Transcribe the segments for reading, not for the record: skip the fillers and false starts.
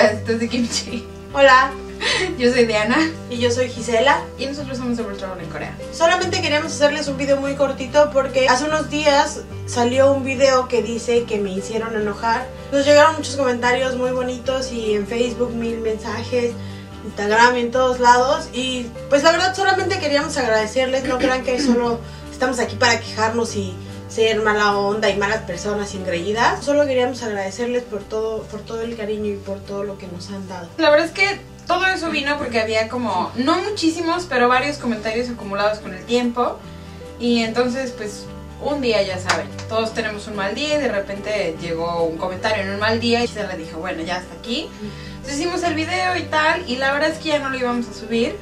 Esto es de Kimchi. Hola, yo soy Diana. Y yo soy Gisela. Y nosotros somos Double Trouble en Corea. Solamente queríamos hacerles un video muy cortito porque hace unos días salió un video que dice que me hicieron enojar. Nos llegaron muchos comentarios muy bonitos y en Facebook 1000 mensajes, Instagram y en todos lados. Y pues la verdad solamente queríamos agradecerles. No crean que solo estamos aquí para quejarnos y ser mala onda y malas personas engreídas. Solo queríamos agradecerles por todo el cariño y por todo lo que nos han dado. La verdad es que todo eso vino porque había como, no muchísimos, pero varios comentarios acumulados con el tiempo. Y entonces pues un día, ya saben, todos tenemos un mal día y de repente llegó un comentario en un mal día y se le dijo, bueno, ya hasta aquí. Entonces hicimos el video y tal, y la verdad es que ya no lo íbamos a subir,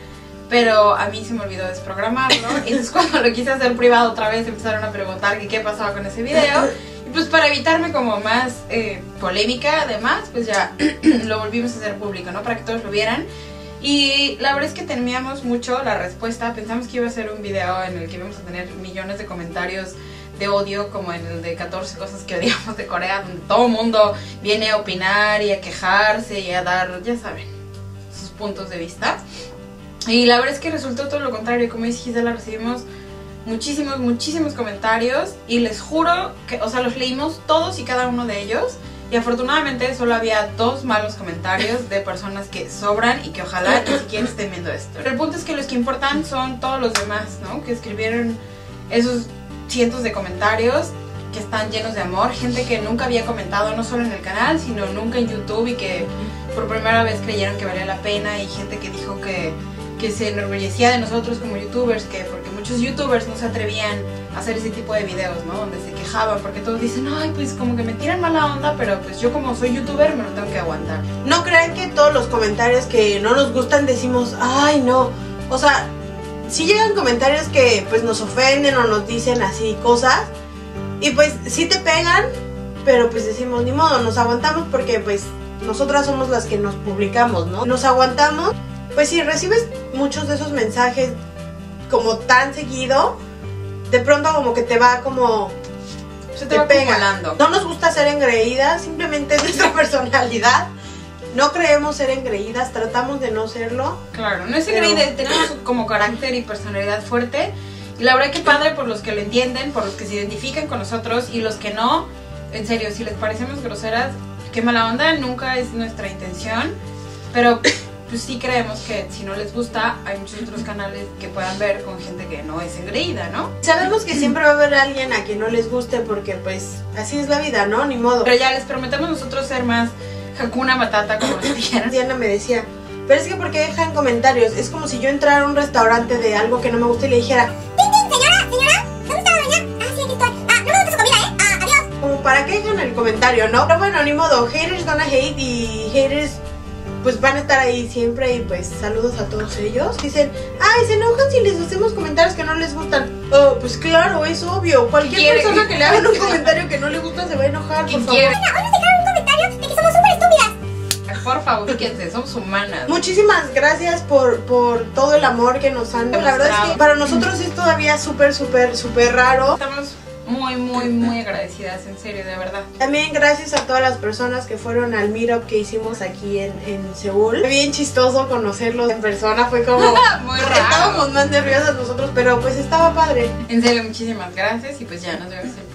pero a mí se me olvidó desprogramarlo. Entonces cuando lo quise hacer privado otra vez empezaron a preguntar que qué pasaba con ese video. Y pues para evitarme como más polémica además, pues ya lo volvimos a hacer público, ¿no? Para que todos lo vieran. Y la verdad es que temíamos mucho la respuesta. Pensamos que iba a ser un video en el que íbamos a tener millones de comentarios de odio, como en el de 14 cosas que odiamos de Corea, donde todo el mundo viene a opinar y a quejarse y a dar, ya saben, sus puntos de vista. Y la verdad es que resultó todo lo contrario. Como dice Gisela, recibimos muchísimos comentarios y les juro que, o sea, los leímos todos y cada uno de ellos. Y afortunadamente solo había dos malos comentarios de personas que sobran y que ojalá ni siquiera estén viendo esto. Pero el punto es que los que importan son todos los demás, ¿no? Que escribieron esos cientos de comentarios que están llenos de amor. Gente que nunca había comentado, no solo en el canal, sino nunca en YouTube, y que por primera vez creyeron que valía la pena. Y gente que dijo que se enorgullecía de nosotros como youtubers, que porque muchos youtubers no se atrevían a hacer ese tipo de videos, ¿no? Donde se quejaban, porque todos dicen, ay, pues como que me tiran mala onda, pero pues yo como soy youtuber me lo tengo que aguantar. No crean que todos los comentarios que no nos gustan decimos, ay, no. O sea, sí llegan comentarios que pues nos ofenden o nos dicen así cosas, y pues sí te pegan, pero pues decimos, ni modo, nos aguantamos porque pues nosotras somos las que nos publicamos, ¿no? Nos aguantamos. Pues si recibes muchos de esos mensajes como tan seguido, de pronto como que te va como, se te va pegando. No nos gusta ser engreídas, simplemente es nuestra personalidad. No creemos ser engreídas, tratamos de no serlo. Claro, no es engreída, pero tenemos como carácter y personalidad fuerte. Y la verdad que padre por los que lo entienden, por los que se identifican con nosotros, y los que no, en serio, si les parecemos groseras, qué mala onda, nunca es nuestra intención. Pero pues sí creemos que si no les gusta, hay muchos otros canales que puedan ver con gente que no es engreída, ¿no? Sabemos que siempre va a haber alguien a quien no les guste porque pues así es la vida, ¿no? Ni modo. Pero ya les prometemos nosotros ser más Hakuna Matata, como nos dijeron. Diana me decía, pero es que ¿por qué dejan comentarios? Es como si yo entrara a un restaurante de algo que no me gusta y le dijera, señora, ¿me gusta la doña? Ah, sí, aquí estoy. Ah, no me gusta su comida, ¿eh? Ah, adiós. Como para qué dejan el comentario, ¿no? Pero bueno, ni modo, haters gonna hate, y haters pues van a estar ahí siempre, y pues saludos a todos ellos. Dicen, ay, se enojan si les hacemos comentarios que no les gustan. Oh, pues claro, es obvio. Cualquier persona que le hagan un comentario que no le gusta se va a enojar, por favor. Oigan, hoy nos dejaron un comentario de que somos súper estúpidas. Por favor, fíjense, somos humanas. Muchísimas gracias por todo el amor que nos han dado. La verdad es que para nosotros es todavía súper raro. Estamos muy agradecidas, en serio, de verdad. También gracias a todas las personas que fueron al meetup que hicimos aquí en Seúl. Fue bien chistoso conocerlos en persona, fue como muy raro. Estábamos más nerviosas nosotros, pero pues estaba padre. En serio, muchísimas gracias, y pues ya nos vemos.